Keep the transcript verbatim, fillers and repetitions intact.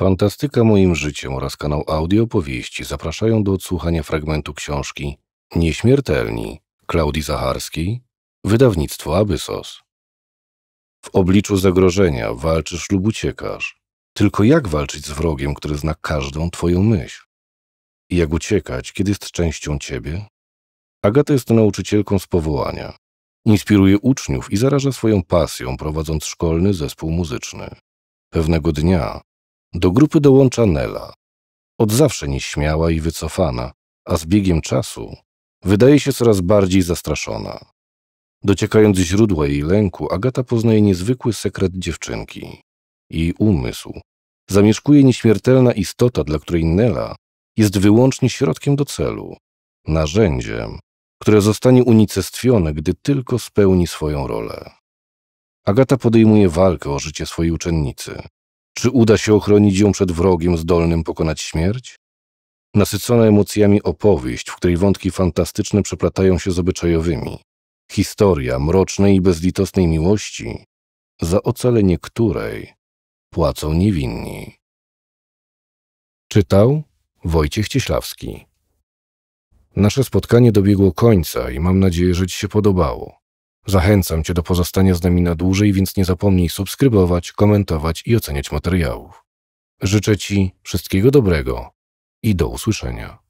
Fantastyka moim życiem oraz kanał audio powieści zapraszają do odsłuchania fragmentu książki Nieśmiertelni Klaudii Zacharskiej, Wydawnictwo Abyssos. W obliczu zagrożenia walczysz lub uciekasz. Tylko jak walczyć z wrogiem, który zna każdą twoją myśl? I jak uciekać, kiedy jest częścią ciebie? Agata jest nauczycielką z powołania. Inspiruje uczniów i zaraża swoją pasją, prowadząc szkolny zespół muzyczny. Pewnego dnia do grupy dołącza Nela. Od zawsze nieśmiała i wycofana, a z biegiem czasu wydaje się coraz bardziej zastraszona. Dociekając źródła jej lęku, Agata poznaje niezwykły sekret dziewczynki. Jej umysł zamieszkuje nieśmiertelna istota, dla której Nela jest wyłącznie środkiem do celu, narzędziem, które zostanie unicestwione, gdy tylko spełni swoją rolę. Agata podejmuje walkę o życie swojej uczennicy. Czy uda się ochronić ją przed wrogiem zdolnym pokonać śmierć? Nasycona emocjami opowieść, w której wątki fantastyczne przeplatają się z obyczajowymi. Historia mrocznej i bezlitosnej miłości, za ocalenie której płacą niewinni. Czytał Wojciech Cieślawski. Nasze spotkanie dobiegło końca i mam nadzieję, że ci się podobało. Zachęcam cię do pozostania z nami na dłużej, więc nie zapomnij subskrybować, komentować i oceniać materiałów. Życzę ci wszystkiego dobrego i do usłyszenia.